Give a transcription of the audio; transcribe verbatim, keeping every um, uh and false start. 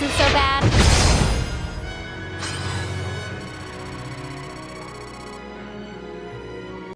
wasn't so bad.